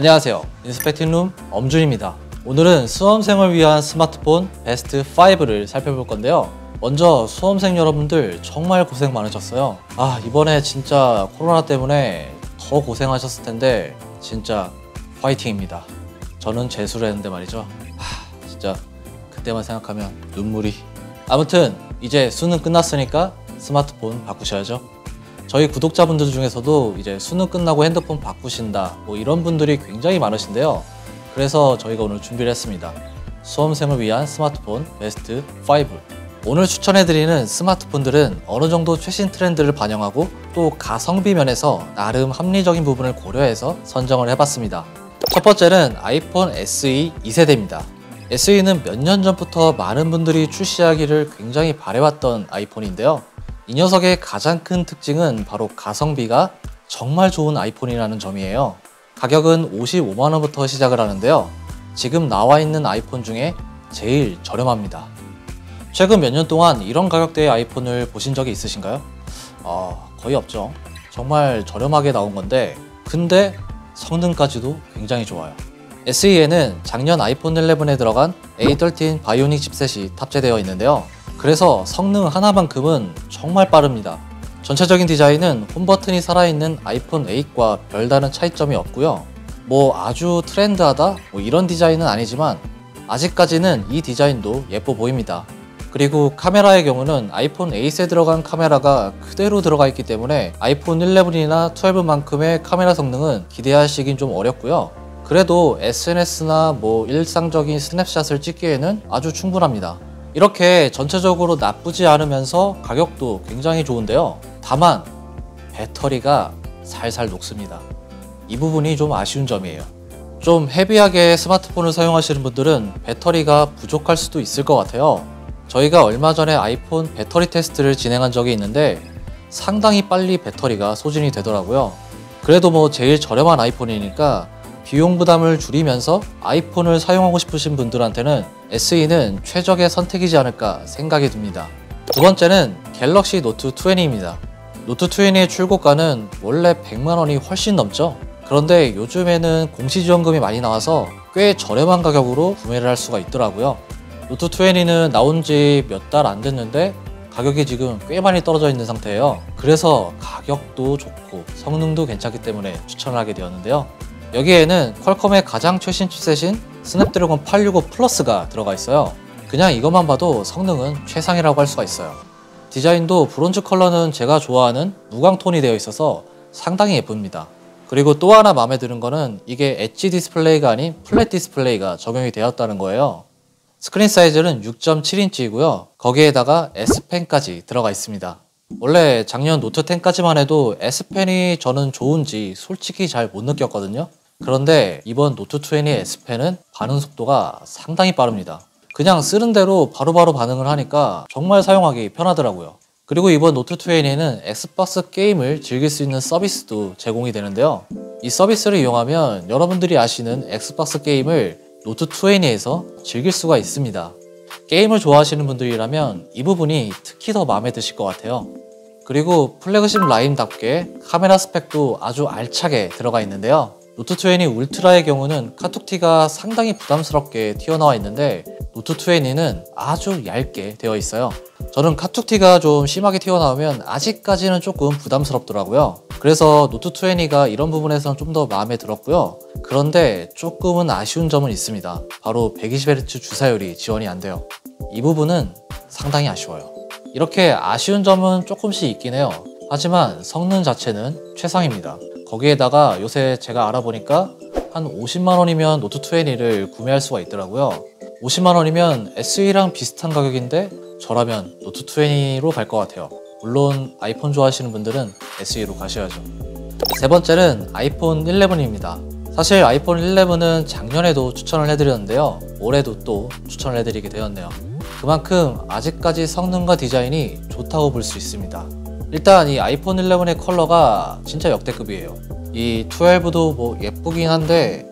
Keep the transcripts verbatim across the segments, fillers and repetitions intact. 안녕하세요, 인스펙팅룸 엄준입니다. 오늘은 수험생을 위한 스마트폰 베스트 파이브를 살펴볼 건데요. 먼저 수험생 여러분들 정말 고생 많으셨어요. 아, 이번에 진짜 코로나 때문에 더 고생하셨을 텐데 진짜 화이팅입니다. 저는 재수를 했는데 말이죠. 하, 진짜 그때만 생각하면 눈물이. 아무튼 이제 수능 끝났으니까 스마트폰 바꾸셔야죠. 저희 구독자분들 중에서도 이제 수능 끝나고 핸드폰 바꾸신다 뭐 이런 분들이 굉장히 많으신데요. 그래서 저희가 오늘 준비를 했습니다. 수험생을 위한 스마트폰 베스트 파이브. 오늘 추천해드리는 스마트폰들은 어느 정도 최신 트렌드를 반영하고 또 가성비 면에서 나름 합리적인 부분을 고려해서 선정을 해봤습니다. 첫 번째는 아이폰 에스이 이 세대입니다. 에스이는 몇 년 전부터 많은 분들이 출시하기를 굉장히 바래왔던 아이폰인데요. 이 녀석의 가장 큰 특징은 바로 가성비가 정말 좋은 아이폰이라는 점이에요. 가격은 오십오만 원부터 시작을 하는데요. 지금 나와 있는 아이폰 중에 제일 저렴합니다. 최근 몇 년 동안 이런 가격대의 아이폰을 보신 적이 있으신가요? 아, 거의 없죠. 정말 저렴하게 나온 건데 근데 성능까지도 굉장히 좋아요. 에스이에는 작년 아이폰 십일에 들어간 에이 십삼 바이오닉 칩셋이 탑재되어 있는데요. 그래서 성능 하나만큼은 정말 빠릅니다. 전체적인 디자인은 홈버튼이 살아있는 아이폰 에이트과 별다른 차이점이 없고요. 뭐 아주 트렌드하다 뭐 이런 디자인은 아니지만 아직까지는 이 디자인도 예뻐 보입니다. 그리고 카메라의 경우는 아이폰 에이트에 들어간 카메라가 그대로 들어가 있기 때문에 아이폰 십일이나 십이만큼의 카메라 성능은 기대하시긴 좀 어렵고요. 그래도 에스엔에스나 뭐 일상적인 스냅샷을 찍기에는 아주 충분합니다. 이렇게 전체적으로 나쁘지 않으면서 가격도 굉장히 좋은데요. 다만 배터리가 살살 녹습니다. 이 부분이 좀 아쉬운 점이에요. 좀 헤비하게 스마트폰을 사용하시는 분들은 배터리가 부족할 수도 있을 것 같아요. 저희가 얼마 전에 아이폰 배터리 테스트를 진행한 적이 있는데 상당히 빨리 배터리가 소진이 되더라고요. 그래도 뭐 제일 저렴한 아이폰이니까 비용 부담을 줄이면서 아이폰을 사용하고 싶으신 분들한테는 에스이는 최적의 선택이지 않을까 생각이 듭니다. 두 번째는 갤럭시 노트 이십입니다. 노트 이십의 출고가는 원래 백만 원이 훨씬 넘죠. 그런데 요즘에는 공시지원금이 많이 나와서 꽤 저렴한 가격으로 구매를 할 수가 있더라고요. 노트 이십는 나온 지 몇 달 안 됐는데 가격이 지금 꽤 많이 떨어져 있는 상태예요. 그래서 가격도 좋고 성능도 괜찮기 때문에 추천을 하게 되었는데요. 여기에는 퀄컴의 가장 최신 칩셋인 스냅드래곤 팔백육십오 플러스가 들어가 있어요. 그냥 이것만 봐도 성능은 최상이라고 할 수가 있어요. 디자인도 브론즈 컬러는 제가 좋아하는 무광톤이 되어 있어서 상당히 예쁩니다. 그리고 또 하나 마음에 드는 거는 이게 엣지 디스플레이가 아닌 플랫 디스플레이가 적용이 되었다는 거예요. 스크린 사이즈는 육 점 칠 인치이고요. 거기에다가 에스 펜까지 들어가 있습니다. 원래 작년 노트 텐까지만 해도 에스 펜이 저는 좋은지 솔직히 잘 못 느꼈거든요. 그런데 이번 노트 이십의 에스 펜은 반응 속도가 상당히 빠릅니다. 그냥 쓰는 대로 바로바로 반응을 하니까 정말 사용하기 편하더라고요. 그리고 이번 노트 이십에는 엑스박스 게임을 즐길 수 있는 서비스도 제공이 되는데요. 이 서비스를 이용하면 여러분들이 아시는 엑스박스 게임을 노트 이십에서 즐길 수가 있습니다. 게임을 좋아하시는 분들이라면 이 부분이 특히 더 마음에 드실 것 같아요. 그리고 플래그십 라인답게 카메라 스펙도 아주 알차게 들어가 있는데요. 노트 이십 울트라의 경우는 카툭티가 상당히 부담스럽게 튀어나와 있는데 노트 이십는 아주 얇게 되어 있어요. 저는 카툭티가 좀 심하게 튀어나오면 아직까지는 조금 부담스럽더라고요. 그래서 노트 이십가 이런 부분에서는 좀 더 마음에 들었고요. 그런데 조금은 아쉬운 점은 있습니다. 바로 백이십 헤르츠 주사율이 지원이 안 돼요. 이 부분은 상당히 아쉬워요. 이렇게 아쉬운 점은 조금씩 있긴 해요. 하지만 성능 자체는 최상입니다. 거기에다가 요새 제가 알아보니까 한 오십만 원이면 노트 이십를 구매할 수가 있더라고요. 오십만 원이면 에스이랑 비슷한 가격인데 저라면 노트 이십로 갈 것 같아요. 물론 아이폰 좋아하시는 분들은 에스이로 가셔야죠. 세 번째는 아이폰 십일입니다. 사실 아이폰 십일은 작년에도 추천을 해드렸는데요. 올해도 또 추천을 해드리게 되었네요. 그만큼 아직까지 성능과 디자인이 좋다고 볼 수 있습니다. 일단 이 아이폰 십일의 컬러가 진짜 역대급이에요. 이 십이도 뭐 예쁘긴 한데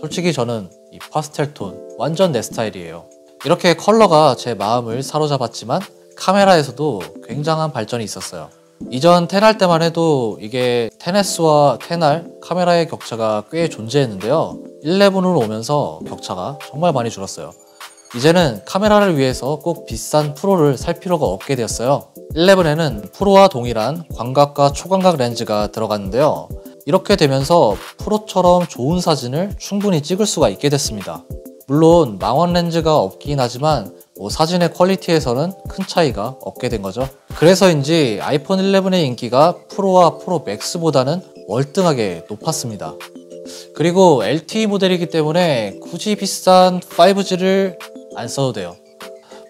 솔직히 저는 이 파스텔 톤 완전 내 스타일이에요. 이렇게 컬러가 제 마음을 사로잡았지만 카메라에서도 굉장한 발전이 있었어요. 이전 십 알 때만 해도 이게 엑스에스와 십 알 카메라의 격차가 꽤 존재했는데요, 십일으로 오면서 격차가 정말 많이 줄었어요. 이제는 카메라를 위해서 꼭 비싼 프로를 살 필요가 없게 되었어요. 십일에는 프로와 동일한 광각과 초광각 렌즈가 들어갔는데요, 이렇게 되면서 프로처럼 좋은 사진을 충분히 찍을 수가 있게 됐습니다. 물론 망원 렌즈가 없긴 하지만 뭐 사진의 퀄리티에서는 큰 차이가 없게 된 거죠. 그래서인지 아이폰 십일의 인기가 프로와 프로 맥스보다는 월등하게 높았습니다. 그리고 엘티이 모델이기 때문에 굳이 비싼 파이브 지를 안 써도 돼요.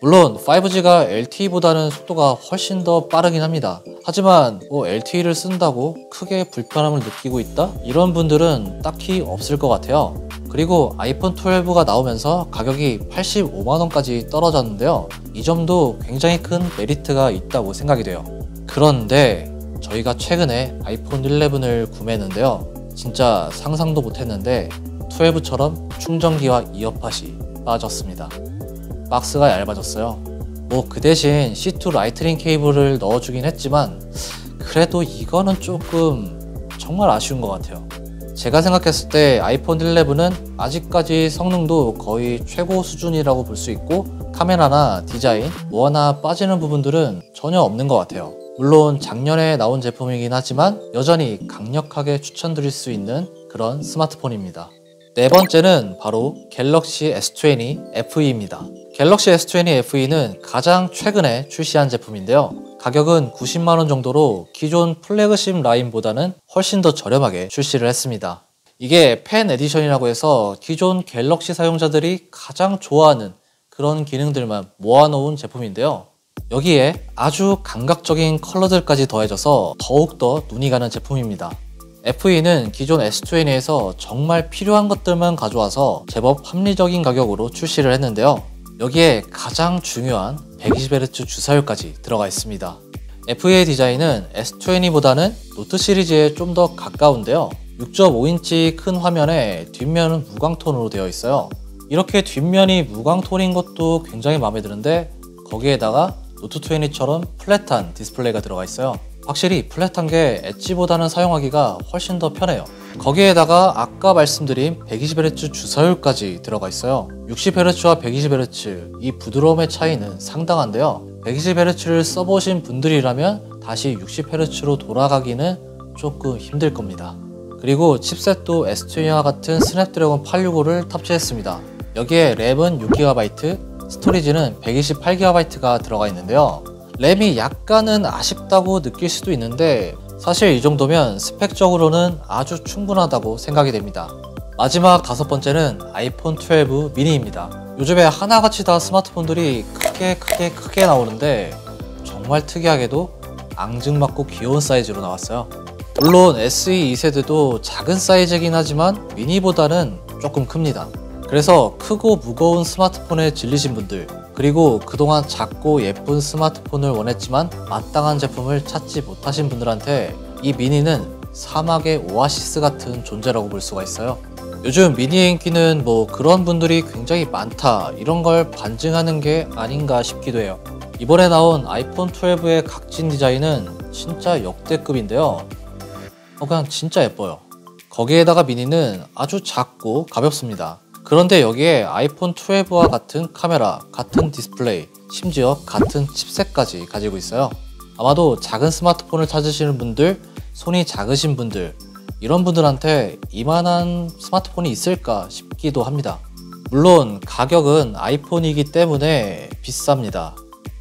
물론 파이브 지가 엘티이보다는 속도가 훨씬 더 빠르긴 합니다. 하지만 뭐 엘티이를 쓴다고 크게 불편함을 느끼고 있다? 이런 분들은 딱히 없을 것 같아요. 그리고 아이폰 십이가 나오면서 가격이 팔십오만 원까지 떨어졌는데요, 이 점도 굉장히 큰 메리트가 있다고 생각이 돼요. 그런데 저희가 최근에 아이폰 십일을 구매했는데요, 진짜 상상도 못했는데 십이처럼 충전기와 이어팟이 빠졌습니다. 박스가 얇아졌어요. 뭐 그 대신 씨 투 라이트닝 케이블을 넣어주긴 했지만 그래도 이거는 조금 정말 아쉬운 것 같아요. 제가 생각했을 때 아이폰 십일은 아직까지 성능도 거의 최고 수준이라고 볼 수 있고 카메라나 디자인 뭐 하나 빠지는 부분들은 전혀 없는 것 같아요. 물론 작년에 나온 제품이긴 하지만 여전히 강력하게 추천드릴 수 있는 그런 스마트폰입니다. 네 번째는 바로 갤럭시 에스 이십 에프이입니다. 갤럭시 에스 이십 에프이는 가장 최근에 출시한 제품인데요, 가격은 구십만 원 정도로 기존 플래그십 라인보다는 훨씬 더 저렴하게 출시를 했습니다. 이게 팬 에디션이라고 해서 기존 갤럭시 사용자들이 가장 좋아하는 그런 기능들만 모아놓은 제품인데요, 여기에 아주 감각적인 컬러들까지 더해져서 더욱더 눈이 가는 제품입니다. 에프이는 기존 에스 이십에서 정말 필요한 것들만 가져와서 제법 합리적인 가격으로 출시를 했는데요, 여기에 가장 중요한 백이십 헤르츠 주사율까지 들어가 있습니다. 에프이의 디자인은 에스 이십보다는 노트 시리즈에 좀 더 가까운데요, 육 점 오 인치 큰 화면에 뒷면은 무광톤으로 되어 있어요. 이렇게 뒷면이 무광톤인 것도 굉장히 마음에 드는데 거기에다가 노트 이십처럼 플랫한 디스플레이가 들어가 있어요. 확실히 플랫한 게 엣지보다는 사용하기가 훨씬 더 편해요. 거기에다가 아까 말씀드린 백이십 헤르츠 주사율까지 들어가 있어요. 육십 헤르츠와 백이십 헤르츠, 이 부드러움의 차이는 상당한데요, 백이십 헤르츠를 써보신 분들이라면 다시 육십 헤르츠로 돌아가기는 조금 힘들 겁니다. 그리고 칩셋도 에스 이십과 같은 스냅드래곤 팔백육십오를 탑재했습니다. 여기에 램은 육 기가바이트, 스토리지는 백이십팔 기가바이트가 들어가 있는데요, 램이 약간은 아쉽다고 느낄 수도 있는데 사실 이 정도면 스펙적으로는 아주 충분하다고 생각이 됩니다. 마지막 다섯 번째는 아이폰 십이 미니입니다. 요즘에 하나같이 다 스마트폰들이 크게 크게 크게 나오는데 정말 특이하게도 앙증맞고 귀여운 사이즈로 나왔어요. 물론 에스이 이 세대도 작은 사이즈이긴 하지만 미니보다는 조금 큽니다. 그래서 크고 무거운 스마트폰에 질리신 분들, 그리고 그동안 작고 예쁜 스마트폰을 원했지만 마땅한 제품을 찾지 못하신 분들한테 이 미니는 사막의 오아시스 같은 존재라고 볼 수가 있어요. 요즘 미니의 인기는 뭐 그런 분들이 굉장히 많다, 이런 걸 반증하는 게 아닌가 싶기도 해요. 이번에 나온 아이폰 십이의 각진 디자인은 진짜 역대급인데요, 어 그냥 진짜 예뻐요. 거기에다가 미니는 아주 작고 가볍습니다. 그런데 여기에 아이폰 십이와 같은 카메라, 같은 디스플레이, 심지어 같은 칩셋까지 가지고 있어요. 아마도 작은 스마트폰을 찾으시는 분들, 손이 작으신 분들, 이런 분들한테 이만한 스마트폰이 있을까 싶기도 합니다. 물론 가격은 아이폰이기 때문에 비쌉니다.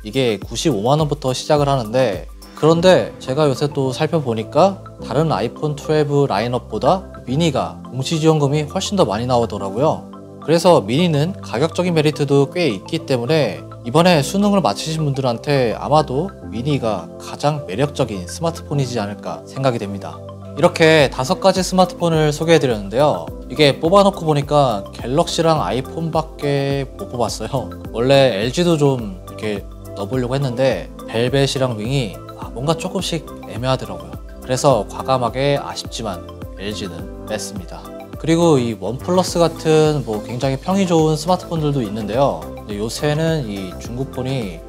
이게 구십오만 원부터 시작을 하는데, 그런데 제가 요새 또 살펴보니까 다른 아이폰 십이 라인업보다 미니가 공시지원금이 훨씬 더 많이 나오더라고요. 그래서 미니는 가격적인 메리트도 꽤 있기 때문에 이번에 수능을 마치신 분들한테 아마도 미니가 가장 매력적인 스마트폰이지 않을까 생각이 됩니다. 이렇게 다섯 가지 스마트폰을 소개해드렸는데요, 이게 뽑아놓고 보니까 갤럭시랑 아이폰밖에 못 뽑았어요. 원래 엘지도 좀 이렇게 넣어보려고 했는데 벨벳이랑 윙이 뭔가 조금씩 애매하더라고요. 그래서 과감하게 아쉽지만 엘지는 뺐습니다. 그리고 이 원플러스 같은 뭐 굉장히 평이 좋은 스마트폰들도 있는데요, 근데 요새는 이 중국폰이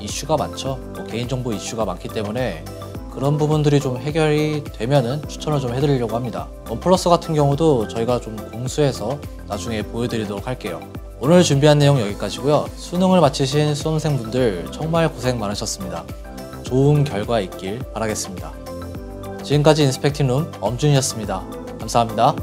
이슈가 많죠. 뭐 개인정보 이슈가 많기 때문에 그런 부분들이 좀 해결이 되면은 추천을 좀 해드리려고 합니다. 원플러스 같은 경우도 저희가 좀 공수해서 나중에 보여드리도록 할게요. 오늘 준비한 내용 여기까지고요. 수능을 마치신 수험생분들 정말 고생 많으셨습니다. 좋은 결과 있길 바라겠습니다. 지금까지 인스펙팅룸 엄준이었습니다. 감사합니다.